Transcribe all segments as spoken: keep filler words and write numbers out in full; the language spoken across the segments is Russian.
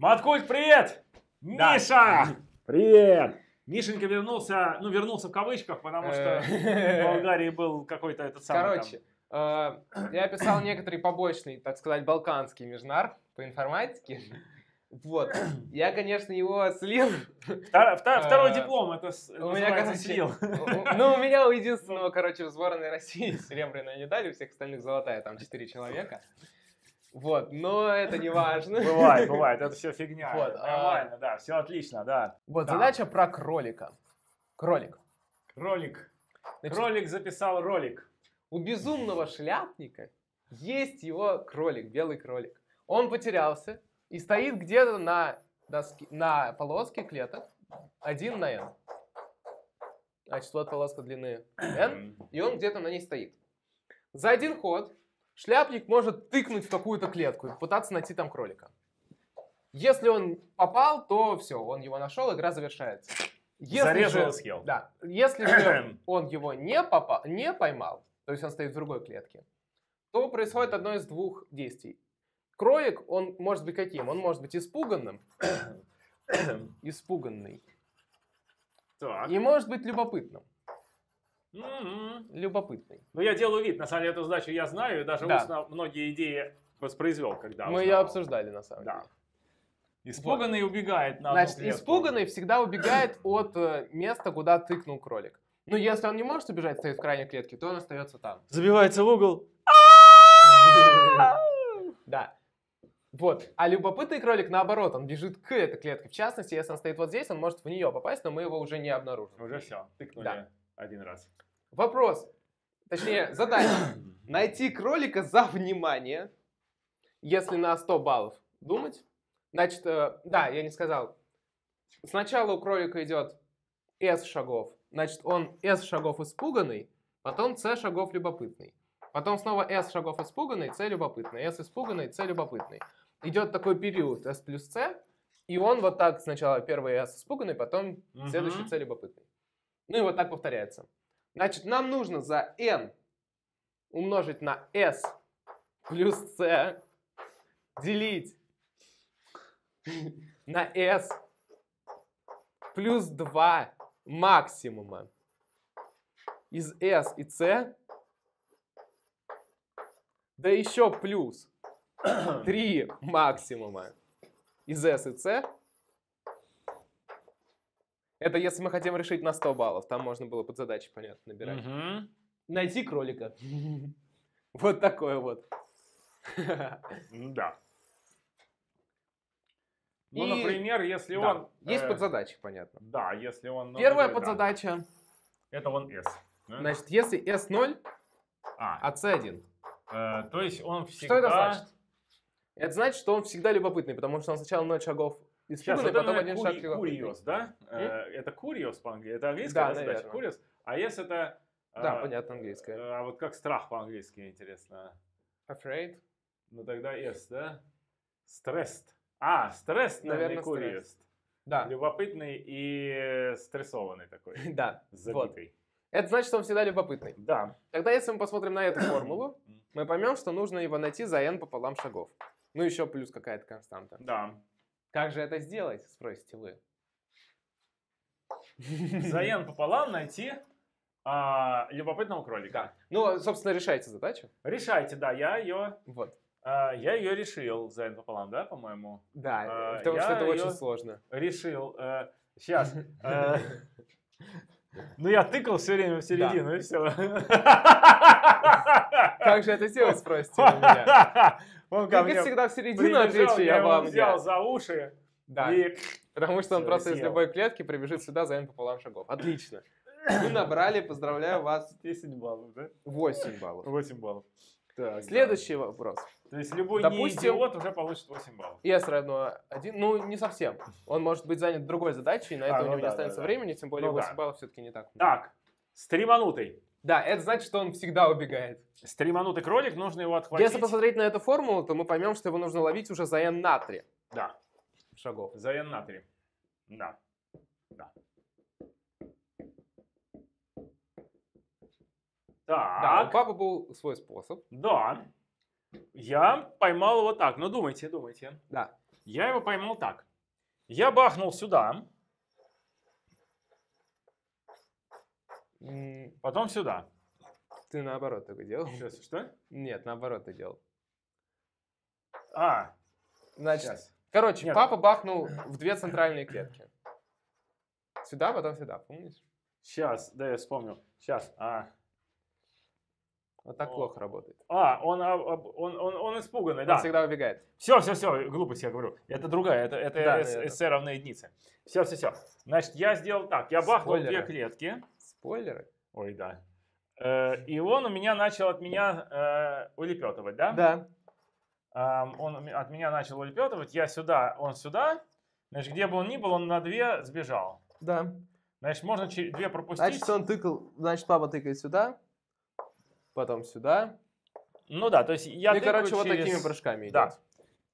Маткульт, привет! Да. Миша! Привет! Мишенька вернулся, ну вернулся в кавычках, потому что в Болгарии был какой-то этот самый... Короче, я писал некоторый побочный, так сказать, балканский межнар по информатике. Вот. Я, конечно, его слил. Второй диплом, это у меня слил. Ну, у меня у единственного, короче, в сборной России серебряная медаль, у всех остальных золотая, там четыре человека. Вот, но это не важно. Бывает, бывает, это все фигня. Вот, нормально, а... да, все отлично, да. Вот, да. Задача про кролика. Кролик. Кролик. Значит, кролик записал ролик. У безумного шляпника есть его кролик, белый кролик. Он потерялся и стоит где-то на, доске, на полоске клеток один на эн. А число от полоска длины эн, и он где-то на ней стоит. За один ход... Шляпник может тыкнуть в какую-то клетку и пытаться найти там кролика. Если он попал, то все, он его нашел, игра завершается. Если Зарезал же, и съел. Да, если же он его не, попал, не поймал, то есть он стоит в другой клетке, то происходит одно из двух действий. Кролик, он может быть каким? Он может быть испуганным. Испуганный. Так. И может быть любопытным. Mm-hmm. Любопытный. Ну, я делаю вид, на самом деле, эту задачу я знаю, и даже да. устно многие идеи воспроизвел, когда мы узнал. Ее обсуждали, на самом да. деле. Испуганный вот. убегает на Значит, испуганный всегда убегает от э, места, куда тыкнул кролик. Ну, если он не может убежать, стоит в крайней клетке, то он остается там. Забивается в угол. Да. Вот. А любопытный кролик, наоборот, он бежит к этой клетке. В частности, если он стоит вот здесь, он может в нее попасть, но мы его уже не обнаружим. Уже все, тыкнули. Один раз. Вопрос, точнее задача. Найти кролика за внимание, если на сто баллов думать. Значит, э, да, я не сказал. Сначала у кролика идет эс шагов. Значит, он эс шагов испуганный, потом це шагов любопытный. Потом снова эс шагов испуганный, це любопытный. эс испуганный, це любопытный. Идет такой период эс плюс це, и он вот так сначала первый эс испуганный, потом угу. следующий це любопытный. Ну и вот так повторяется. Значит, нам нужно за n умножить на s плюс c делить на s плюс два максимума из s и c, да еще плюс три максимума из s и c. Это если мы хотим решить на сто баллов. Там можно было под задачи, понятно, набирать. Угу. Найти кролика. Вот такое вот. Да. Ну, например, если он... Есть подзадачи, понятно. Да, если он... Первая подзадача. Это он S. Значит, если S ноль, а C один. То есть он всегда... Что это значит? Это значит, что он всегда любопытный, потому что он сначала ноль шагов... Сейчас, вот потом один кури, шаг курьез, да? Mm? Это курьез по-английски, это английская задача, да, курьез. А если это... Да, а, понятно, английская. А вот как страх по-английски, интересно? Afraid. Ну тогда yes, да? Stressed. А, stressed, наверное, курьез. Да. Любопытный и стрессованный такой. Да. Забитый. Вот. Это значит, что он всегда любопытный. Да. Тогда если мы посмотрим на эту формулу, мы поймем, что нужно его найти за n пополам шагов. Ну еще плюс какая-то константа. Да. Как же это сделать, спросите вы? За n пополам найти а, любопытного кролика. Да. Ну, собственно, решайте задачу. Решайте, да, я ее... Вот. А, я ее решил за n пополам, да, по-моему? Да, а, потому что это очень сложно. Решил. А, сейчас. Ну, я тыкал все время в середину, и все. Как же это сделать, спросите меня? Он ко мне всегда в середину отвечу, я вам взял за уши. Да, и... потому что он все просто съел. Из любой клетки прибежит сюда за n пополам шагов. Отлично. Вы набрали, поздравляю вас. десять баллов, да? восемь баллов. восемь баллов. Так, следующий да. вопрос. То есть любой Допустим, неидиот уже получит восемь баллов. эс равно один, ну не совсем. Он может быть занят другой задачей, и на а, это ну у него да, не останется да, времени, тем более ну восемь да. баллов все-таки не так. Так, стриманутый. Да, это значит, что он всегда убегает. Стриманутый кролик, нужно его отхватить. Если посмотреть на эту формулу, то мы поймем, что его нужно ловить уже за n на три. Да. Шагов. За n на три. Да. Да. Так. Да, у папы был свой способ. Да. Я поймал его так. Ну, думайте, думайте. Да. Я его поймал так. Я бахнул сюда. Потом сюда. Ты наоборот только делал. Сейчас, что? Нет, наоборот ты делал. А, значит, сейчас. Короче, Нет. папа бахнул в две центральные клетки. Сюда, потом сюда, помнишь? Сейчас, да, я вспомнил. Сейчас, а. Вот так он... плохо работает. А, он, он, он, он испуганный, он да. Он всегда убегает. Все, все, все, глупость я говорю. Это другая, это, это да, эс эс эс равная единица. Все, все, все. Значит, я сделал так, я бахнул Спойлеры. две клетки. Спойлеры? Ой, да. И он у меня начал от меня э, улепетывать, да? Да. Он от меня начал улепетывать, я сюда, он сюда. Значит, где бы он ни был, он на две сбежал. Да. Значит, можно две пропустить. Значит, он тыкал, значит, папа тыкает сюда, потом сюда. Ну да, то есть я И, короче, через... вот такими прыжками да. идет.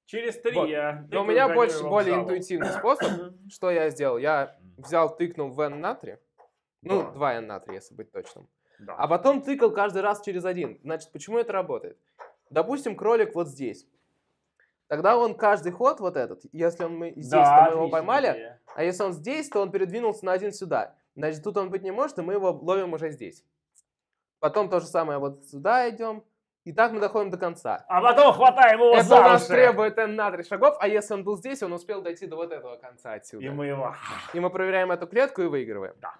Через три вот. я Но у меня больше, более интуитивный способ. Что я сделал? Я взял, тыкнул в n на три. Ну, да. два n на три, если быть точным. Да. А потом тыкал каждый раз через один. Значит, почему это работает? Допустим, кролик вот здесь. Тогда он каждый ход вот этот, если он мы здесь, да, то мы его поймали, идея. А если он здесь, то он передвинулся на один сюда. Значит, тут он быть не может, и мы его ловим уже здесь. Потом то же самое вот сюда идем, и так мы доходим до конца. А потом хватаем его это за уши. Это у нас требует n на три шагов, а если он был здесь, он успел дойти до вот этого конца отсюда. И мы его... И мы проверяем эту клетку и выигрываем. Да.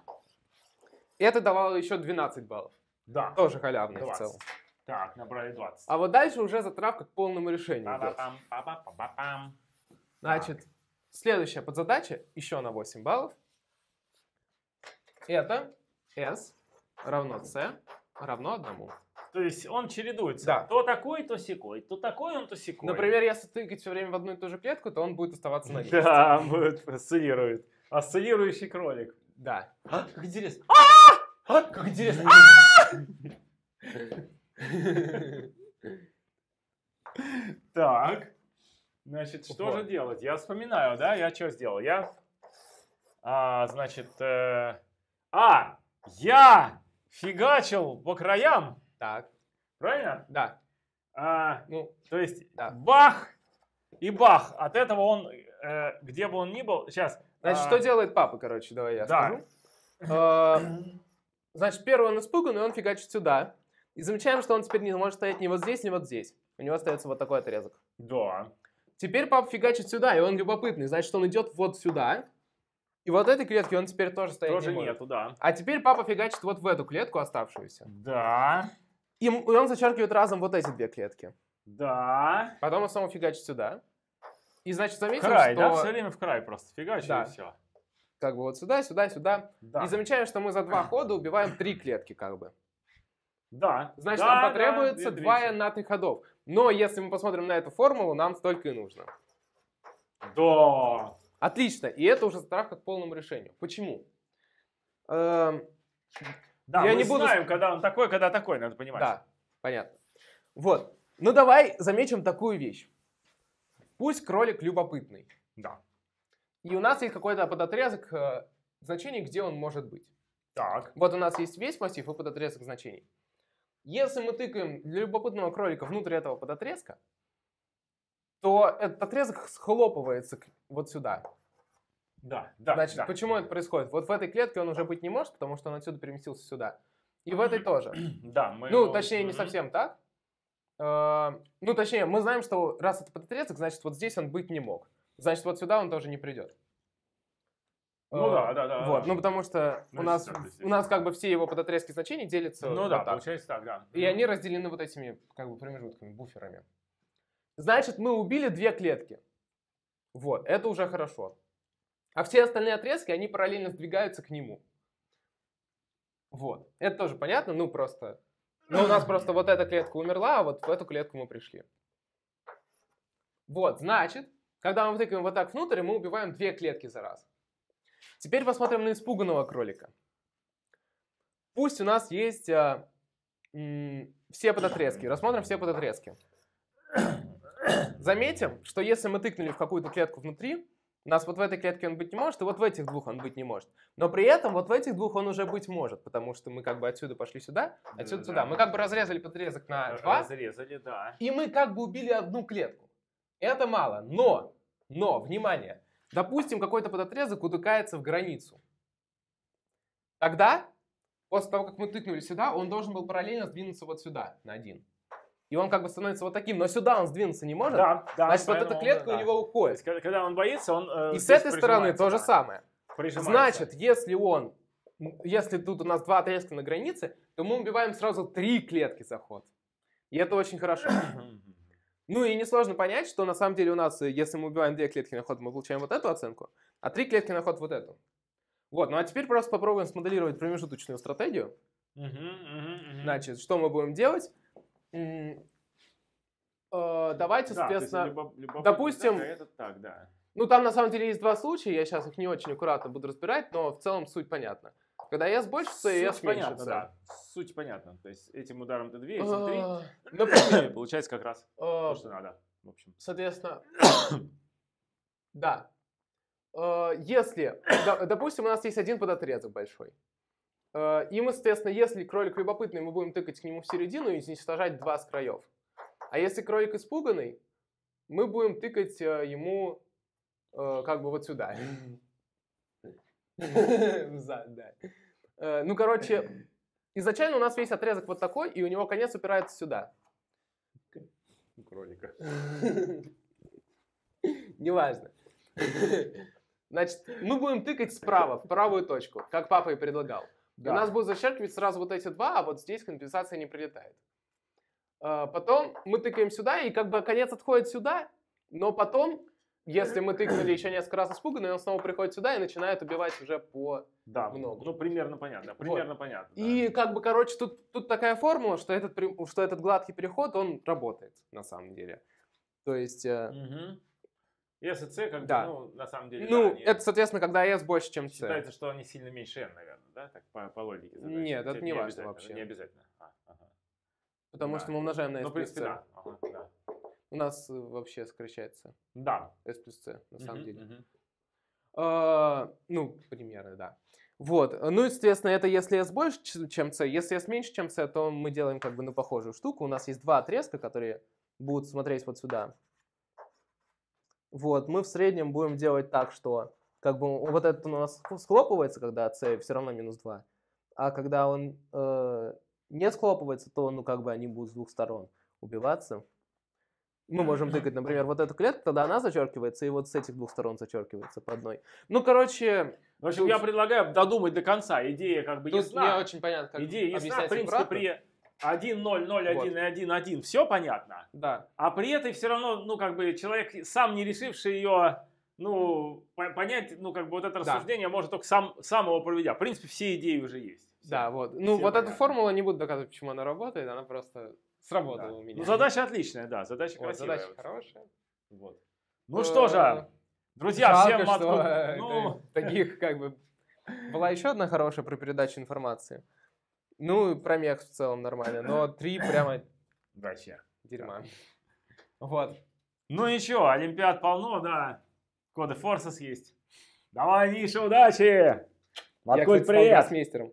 И это давало еще двенадцать баллов. Да. Тоже халявный в целом. Так, набрали двадцать. А вот дальше уже затравка к полному решению идет. Значит, так. Следующая подзадача, еще на восемь баллов. Это S равно C равно одному. То есть он чередуется. Да. То такой, то сякой. То такой, он то сякой. Например, если тыкать все время в одну и ту же клетку, то он будет оставаться на месте. Да, он будет осциллирует. Осциллирующий кролик. Да. А, как интересно. А, как интересно. Так, значит, что же делать? Я вспоминаю, да? Я что сделал? Я, а, значит, э, а, я фигачил по краям. Так. Правильно? Да. А, ну, то есть, да. бах и бах. От этого он, э, где бы он ни был, сейчас. Значит, а... что делает папа, короче, давай я да. скажу. Значит, первый он испуган, и он фигачит сюда. И замечаем, что он теперь не может стоять ни вот здесь, ни вот здесь. У него остается вот такой отрезок. Да. Теперь папа фигачит сюда, и он любопытный. Значит, он идет вот сюда. И вот этой клетки он теперь тоже стоит. Тоже не нету, да. А теперь папа фигачит вот в эту клетку оставшуюся. Да. И он зачеркивает разом вот эти две клетки. Да. Потом он снова фигачит сюда. И, значит, заметим, в край, что... да? Все время в край просто фигачит, да. и все. Как бы вот сюда, сюда, сюда. Да. И замечаем, что мы за два хода убиваем три клетки как бы. Да. Значит, да, нам потребуется да, два n на три ходов. Но если мы посмотрим на эту формулу, нам столько и нужно. Да. Отлично. И это уже затравка к полному решению. Почему? Эм, да, я мы не буду... знаем, когда он такой, когда такой, надо понимать. Да, понятно. Вот. Ну, давай замечим такую вещь. Пусть кролик любопытный. Да. И у нас есть какой-то подотрезок э, значений, где он может быть. Так. Вот у нас есть весь массив и подотрезок значений. Если мы тыкаем для любопытного кролика внутрь этого подотрезка, то этот отрезок схлопывается вот сюда. Да, да. Значит, да. почему это происходит? Вот в этой клетке он уже быть не может, потому что он отсюда переместился сюда. И в этой тоже. Да. Мы ну, его... точнее, не совсем так. Э-э- ну, точнее, мы знаем, что раз это подотрезок, значит, вот здесь он быть не мог. Значит, вот сюда он тоже не придет. Ну да, да, да. Вот, да. Ну потому что ну, у, нас, у нас как бы все его подотрезки значений делятся. Ну вот да, так. получается так, да. И они разделены вот этими как бы промежутками, буферами. Значит, мы убили две клетки. Вот, это уже хорошо. А все остальные отрезки, они параллельно сдвигаются к нему. Вот, это тоже понятно, ну просто... Ну у нас просто вот эта клетка умерла, а вот в эту клетку мы пришли. Вот, значит, когда мы тыкаем вот так внутрь, мы убиваем две клетки за раз. Теперь посмотрим на испуганного кролика. Пусть у нас есть а, м, все подотрезки. Рассмотрим все подотрезки. Заметим, что если мы тыкнули в какую-то клетку внутри, у нас вот в этой клетке он быть не может, и вот в этих двух он быть не может. Но при этом вот в этих двух он уже быть может, потому что мы как бы отсюда пошли сюда, отсюда да, сюда. Да. Мы как бы разрезали подотрезок на два, разрезали, да. и мы как бы убили одну клетку. Это мало, но Но, внимание, допустим, какой-то подотрезок утыкается в границу. Тогда, после того, как мы тыкнули сюда, он должен был параллельно сдвинуться вот сюда, на один. И он как бы становится вот таким, но сюда он сдвинуться не может. Да, да, значит, вот эта клетка он, да. у него уходит. То есть, когда он боится, он... Э, и с этой стороны то же самое. Значит, если он... Если тут у нас два отрезка на границе, то мы убиваем сразу три клетки за ход. И это очень хорошо. Ну и несложно понять, что на самом деле у нас, если мы убиваем две клетки на ход, мы получаем вот эту оценку, а три клетки на ход вот эту. Вот, ну а теперь просто попробуем смоделировать промежуточную стратегию. Значит, что мы будем делать? Давайте, соответственно, допустим... Ну там на самом деле есть два случая, я сейчас их не очень аккуратно буду разбирать, но в целом суть понятна. Когда S больше, и S меньше. Да. Суть понятна. То есть этим ударом Т2, этим Т3. Получается как раз то, что надо. В общем. Соответственно, да. Если, допустим, у нас есть один подотрезок большой. И мы, соответственно, если кролик любопытный, мы будем тыкать к нему в середину и уничтожать два с краев. А если кролик испуганный, мы будем тыкать ему как бы вот сюда. Ну, короче, изначально у нас весь отрезок вот такой, и у него конец упирается сюда. Кролика. Неважно. Значит, мы будем тыкать справа, в правую точку, как папа и предлагал. У нас будут зачеркивать сразу вот эти два, а вот здесь компенсация не прилетает. Потом мы тыкаем сюда, и как бы конец отходит сюда, но потом... Если мы тыкнули еще несколько раз испуганно, он снова приходит сюда и начинает убивать уже по да, много. Ну, примерно понятно. Примерно вот. понятно да. И как бы, короче, тут, тут такая формула, что этот, что этот гладкий переход, он работает на самом деле. То есть... Угу. S и C, как да. бы, ну, на самом деле... Ну, да, это, соответственно, когда S больше, чем C. Считается, что они сильно меньше N, наверное, да? Так, по, по логике. Задачи. Нет, это, это не важно вообще. Не обязательно. А, ага. Потому да. что мы умножаем на S. Ну, в принципе, да. Ага, да. У нас вообще сокращается. Да. S плюс C, на самом uh-huh, деле. Uh-huh. А, ну, примерно, да. Вот. Ну, и, соответственно, это если S больше, чем C. Если S меньше, чем C, то мы делаем как бы на похожую штуку. У нас есть два отрезка, которые будут смотреть вот сюда. Вот. Мы в среднем будем делать так, что как бы вот этот у нас схлопывается, когда C все равно минус два. А когда он э, не схлопывается, то, ну, как бы они будут с двух сторон убиваться. Мы можем тыкать, например, вот эту клетку, тогда она зачеркивается, и вот с этих двух сторон зачеркивается по одной. Ну, короче... В общем, тут... я предлагаю додумать до конца. Идея как бы ясна. Тут не очень понятно, как Идея ясна, в принципе, при один, ноль, ноль, один и один, один все понятно. Да. А при этой все равно, ну, как бы, человек, сам не решивший ее, ну, понять, ну, как бы, вот это рассуждение да. может только сам, сам его проведя. В принципе, все идеи уже есть. Все. Да, вот. Ну, все вот понятно. Эту формулу не буду доказывать, почему она работает, она просто... Сработала да. у меня. Ну, задача отличная, да, задача вот, красивая. Задача вот. хорошая. Вот. Ну, ну что же, друзья, жалко, всем Маткульт. Ну... Таких как бы... Была еще одна хорошая про передачу информации. Ну, про мех в целом нормально, но три прямо... Вообще. Дерьма. Да. Вот. Ну ничего, олимпиад полно, да. Коды Форсес есть. Давай, Миша, удачи! Маткульт, привет! Я, кстати, стал гроссмейстером.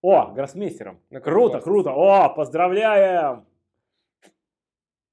О, гроссмейстером. Круто, круто. О, поздравляем!